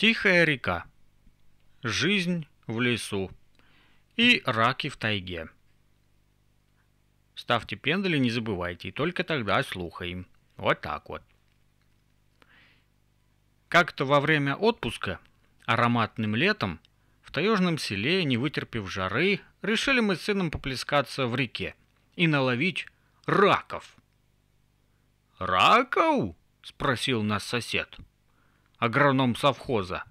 Тихая река, жизнь в лесу и раки в тайге. Ставьте пендали, не забывайте, и только тогда слухаем. Вот так вот. Как-то во время отпуска, ароматным летом, в таежном селе, не вытерпев жары, решили мы с сыном поплескаться в реке и наловить раков. «Раков?» – спросил нас сосед, агроном совхоза,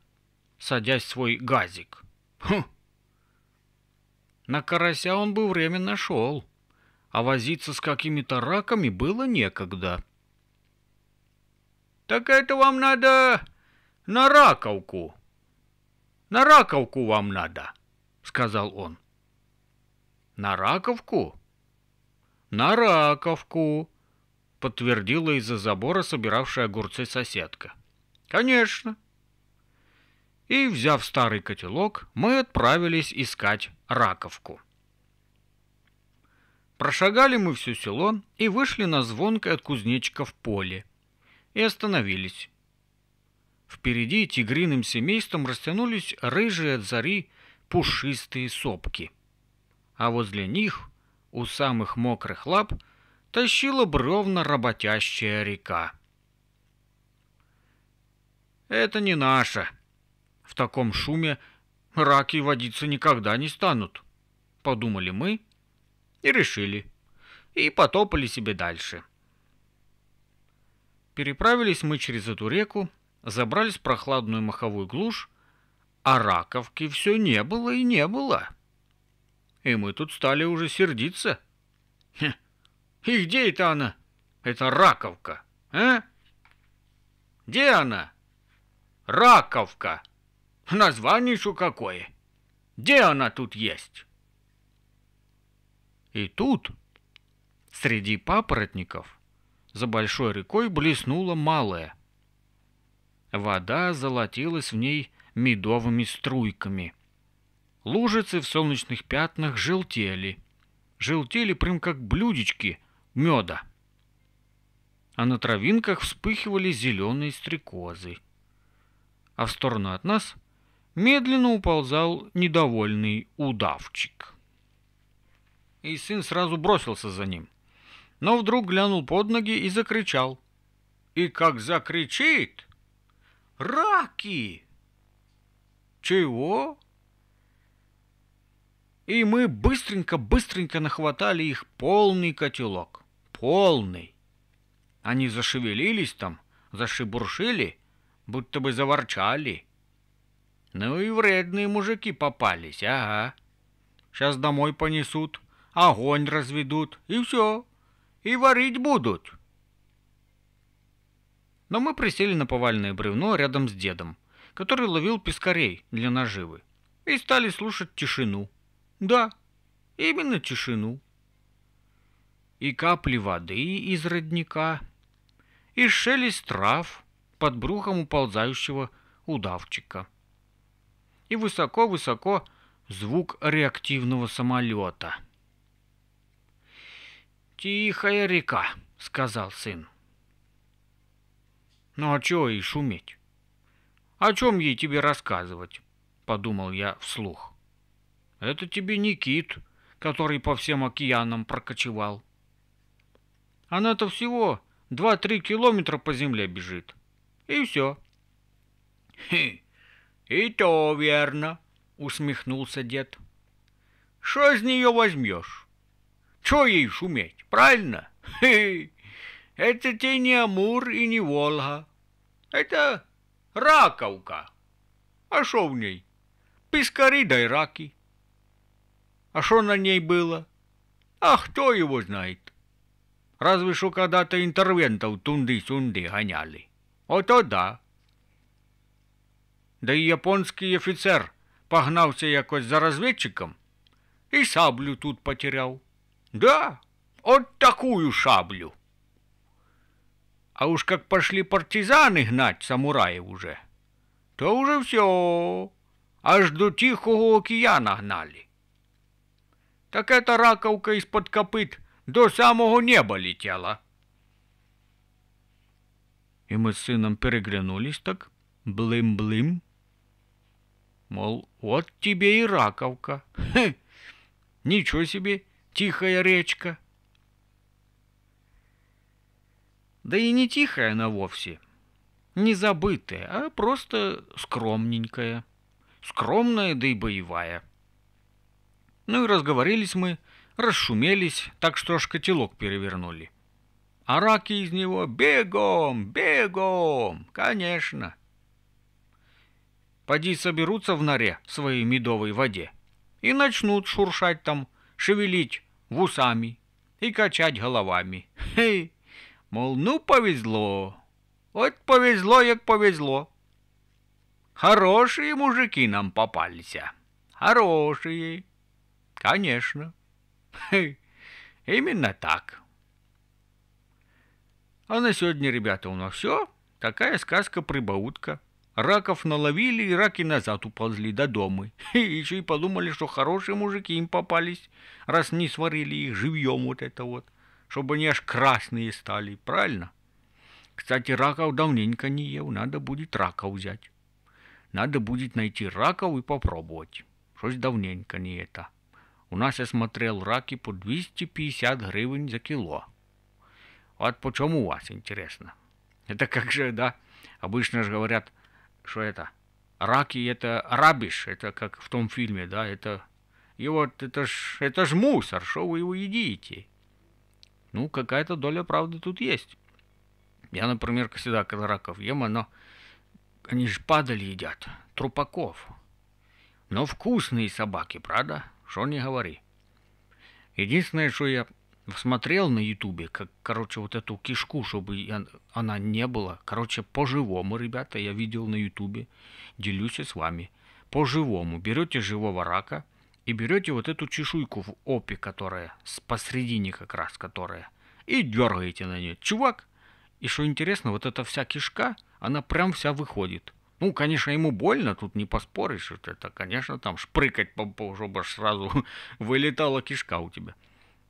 садясь в свой газик. «Хм! На карася он бы временно шел, а возиться с какими-то раками было некогда». «Так это вам надо на раковку. На раковку вам надо», — сказал он. «На раковку?» «На раковку», — подтвердила из-за забора собиравшая огурцы соседка. «Конечно». И, взяв старый котелок, мы отправились искать раковку. Прошагали мы все село и вышли на звонкое от кузнечиков поле и остановились. Впереди тигриным семейством растянулись рыжие от зари пушистые сопки, а возле них, у самых мокрых лап, тащила бревна работящая река. «Это не наше. В таком шуме раки водиться никогда не станут», — подумали мы и решили, и потопали себе дальше. Переправились мы через эту реку, забрались в прохладную маховую глушь, а раковки все не было и не было. И мы тут стали уже сердиться. И где это она, эта раковка, а? Где она? Раковка. Название еще какое. Где она тут есть? И тут, среди папоротников, за большой рекой блеснула малая. Вода золотилась в ней медовыми струйками. Лужицы в солнечных пятнах желтели. Желтели прям как блюдечки меда. А на травинках вспыхивали зеленые стрекозы. А в сторону от нас медленно уползал недовольный удавчик. И сын сразу бросился за ним. Но вдруг глянул под ноги и закричал. И как закричит: «Раки!» «Чего?» И мы быстренько нахватали их полный котелок. Полный. Они зашевелились там, зашибуршили, будто бы заворчали. Ну и вредные мужики попались, ага. Сейчас домой понесут, огонь разведут, и все. И варить будут. Но мы присели на повальное бревно рядом с дедом, который ловил пескарей для наживы, и стали слушать тишину. Да, именно тишину. И капли воды из родника, и шелест трав под брюхом уползающего удавчика, и высоко-высоко звук реактивного самолета. «Тихая река», — сказал сын. «Ну а чего ей шуметь? О чем ей тебе рассказывать?» — подумал я вслух. «Это тебе не кит, который по всем океанам прокочевал. Она-то всего 2-3 километра по земле бежит. И все». «Хе, и то верно», — усмехнулся дед. «Что из нее возьмешь? Чего ей шуметь, правильно? Хе, это те не Амур и не Волга. Это раковка. А шо в ней? Пескари да и раки. А шо на ней было? А кто его знает? Разве что когда-то интервентов тунды-сунды гоняли. Ото да. Да и японский офицер погнался якось за разведчиком и саблю тут потерял. Да, вот такую шаблю. А уж как пошли партизаны гнать самураев уже, то уже все, аж до Тихого океана гнали. Так эта раковка из-под копыт до самого неба летела». И мы с сыном переглянулись так, блым-блым, Мол, вот тебе и раковка. Хе, ничего себе, тихая речка. Да и не тихая она вовсе, не забытая, а просто скромненькая. Скромная, да и боевая. Ну и разговорились мы, расшумелись, так что аж котелок перевернули. А раки из него бегом, бегом, конечно. Поди соберутся в норе в своей медовой воде и начнут шуршать там, шевелить вусами и качать головами. Хе, мол, ну повезло, вот повезло, як повезло. Хорошие мужики нам попались, хорошие, конечно. Хе, именно так. А на сегодня, ребята, у нас все. Такая сказка-прибаутка. Раков наловили, и раки назад уползли до дома. И еще и подумали, что хорошие мужики им попались, раз не сварили их живьем вот это вот, чтобы они аж красные стали, правильно? Кстати, раков давненько не ел, надо будет раков взять. Надо будет найти раков и попробовать. Что ж давненько не это. У нас я смотрел раки по 250 гривен за кило. Вот почему у вас, интересно? Это как же, да? Обычно же говорят, что это раки, это рабиш, это как в том фильме, да? Это и вот это ж мусор, что вы его едите? Ну, какая-то доля правды тут есть. Я, например, всегда, когда раков ем, они же падали едят, трупаков. Но вкусные собаки, правда? Что не говори. Единственное, что я смотрел на ютубе, как, короче, вот эту кишку, чтобы она не была. Короче, по-живому, ребята, я видел на ютубе, делюсь с вами. По-живому. Берете живого рака и берете вот эту чешуйку в опе, которая посредине как раз, которая, и дергаете на нее. Чувак, и что интересно, вот эта вся кишка, она прям вся выходит. Ну, конечно, ему больно, тут не поспоришь. Вот это, конечно, там шпрыкать, чтобы сразу вылетала кишка у тебя.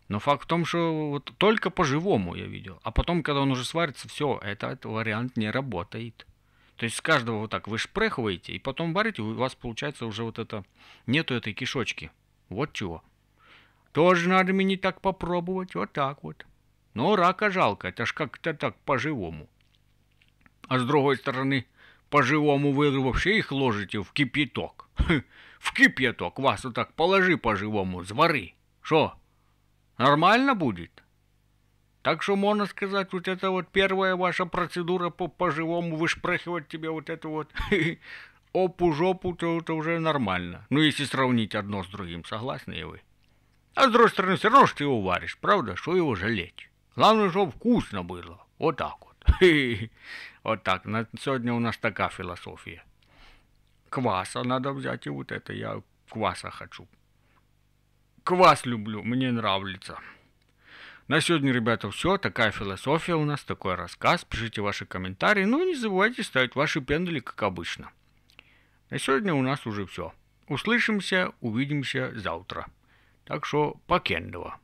Но факт в том, что вот только по-живому я видел. А потом, когда он уже сварится, все, этот вариант не работает. То есть с каждого вот так вы шпрехиваете, и потом варите, у вас получается уже вот это, нету этой кишочки. Вот чего. Тоже надо мне так попробовать, вот так вот. Но рака жалко, это ж как-то так по-живому. А с другой стороны, по-живому вы вообще их ложите в кипяток. В кипяток вас вот так положи по-живому, свари. Шо? Нормально будет. Так что можно сказать, вот это вот первая ваша процедура по-живому вышпрыхивать тебе вот это вот опу-жопу, то это уже нормально. Ну, если сравнить одно с другим, согласны ли вы? А с другой стороны, все равно, что ты его варишь, правда? Что его жалеть? Главное, чтобы вкусно было. Вот так вот. Вот так. Сегодня у нас такая философия. Кваса надо взять, и вот это я кваса хочу. Квас люблю, мне нравится. На сегодня, ребята, все. Такая философия у нас, такой рассказ. Пишите ваши комментарии. Ну и не забывайте ставить ваши пендали, как обычно. На сегодня у нас уже все. Услышимся, увидимся завтра. Так что покендова.